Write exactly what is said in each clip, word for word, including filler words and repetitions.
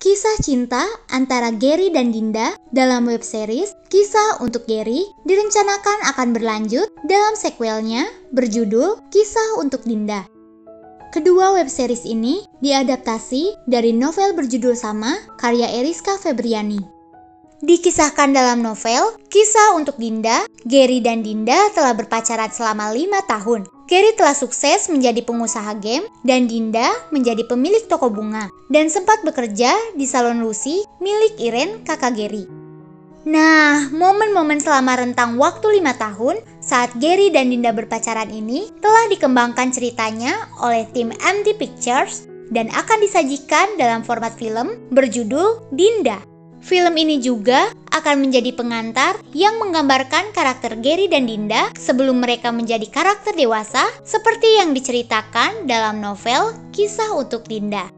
Kisah cinta antara Geri dan Dinda dalam web series Kisah Untuk Geri direncanakan akan berlanjut dalam sequelnya berjudul Kisah Untuk Dinda. Kedua web series ini diadaptasi dari novel berjudul sama karya Erisca Ferbriani. Dikisahkan dalam novel Kisah Untuk Dinda, Geri dan Dinda telah berpacaran selama lima tahun. Geri telah sukses menjadi pengusaha game dan Dinda menjadi pemilik toko bunga dan sempat bekerja di Salon Lucy milik Irene, kakak Geri. Nah, momen-momen selama rentang waktu lima tahun saat Geri dan Dinda berpacaran ini telah dikembangkan ceritanya oleh tim M D Pictures dan akan disajikan dalam format film berjudul Dinda. Film ini juga akan menjadi pengantar yang menggambarkan karakter Geri dan Dinda sebelum mereka menjadi karakter dewasa seperti yang diceritakan dalam novel Kisah Untuk Dinda.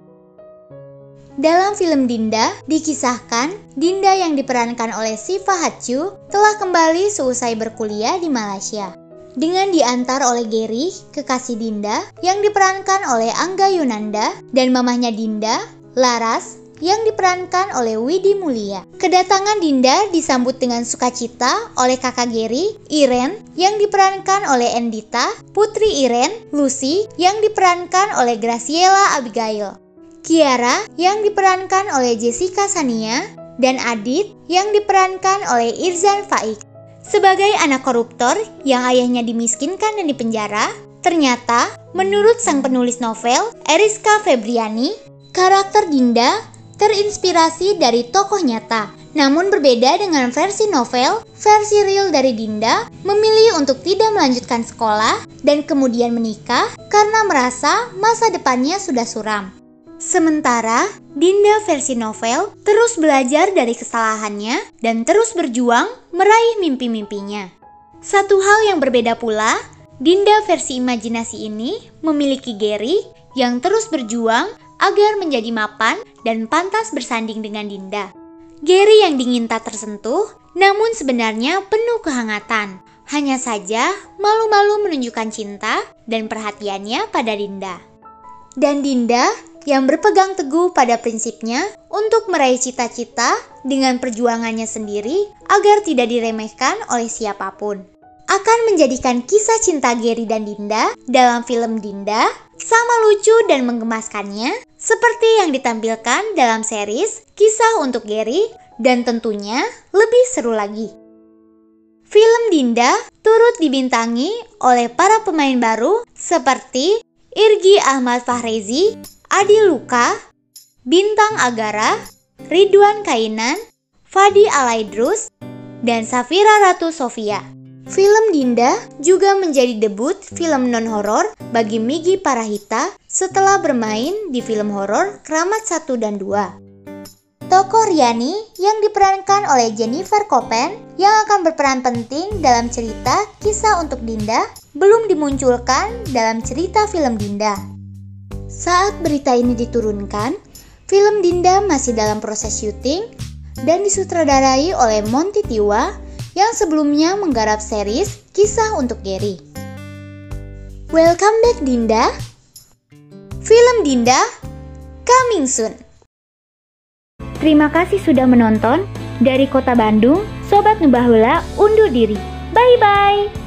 Dalam film Dinda, dikisahkan Dinda yang diperankan oleh Syifa Hadju telah kembali seusai berkuliah di Malaysia dengan diantar oleh Geri, kekasih Dinda, yang diperankan oleh Angga Yunanda dan mamahnya Dinda, Laras, yang diperankan oleh Widi Mulia. Kedatangan Dinda disambut dengan sukacita oleh kakak Geri, Irene, yang diperankan oleh Endita, putri Irene, Lucy, yang diperankan oleh Graciela Abigail, Kiara, yang diperankan oleh Jessica Sania, dan Adit, yang diperankan oleh Irzan Faik. Sebagai anak koruptor yang ayahnya dimiskinkan dan dipenjara, ternyata, menurut sang penulis novel, Erisca Ferbriani, karakter Dinda terinspirasi dari tokoh nyata, namun berbeda dengan versi novel. Versi real dari Dinda memilih untuk tidak melanjutkan sekolah dan kemudian menikah karena merasa masa depannya sudah suram. Sementara Dinda versi novel terus belajar dari kesalahannya dan terus berjuang meraih mimpi-mimpinya. Satu hal yang berbeda pula, Dinda versi imajinasi ini memiliki Geri yang terus berjuang agar menjadi mapan dan pantas bersanding dengan Dinda. Geri yang dingin tak tersentuh, namun sebenarnya penuh kehangatan. Hanya saja malu-malu menunjukkan cinta dan perhatiannya pada Dinda. Dan Dinda yang berpegang teguh pada prinsipnya untuk meraih cita-cita dengan perjuangannya sendiri agar tidak diremehkan oleh siapapun. Akan menjadikan kisah cinta Geri dan Dinda dalam film Dinda sama lucu dan menggemaskannya seperti yang ditampilkan dalam series Kisah Untuk Geri dan tentunya lebih seru lagi. Film Dinda turut dibintangi oleh para pemain baru seperti Irgi Ahmad Fahrezi, Adil Luca, Bintang Agara, Ridwan Kainan, Fadi Alaidrus, dan Safira Ratu Sofia. Film Dinda juga menjadi debut film non-horor bagi Migi Parahita setelah bermain di film horor Keramat satu dan dua. Tokoh Riani yang diperankan oleh Jennifer Copen yang akan berperan penting dalam cerita Kisah Untuk Dinda belum dimunculkan dalam cerita film Dinda. Saat berita ini diturunkan, film Dinda masih dalam proses syuting dan disutradarai oleh Monty Tiwa yang sebelumnya menggarap series Kisah Untuk Geri. Welcome back Dinda. Film Dinda coming soon. Terima kasih sudah menonton. Dari Kota Bandung, Sobat Nubahula undur diri. Bye bye.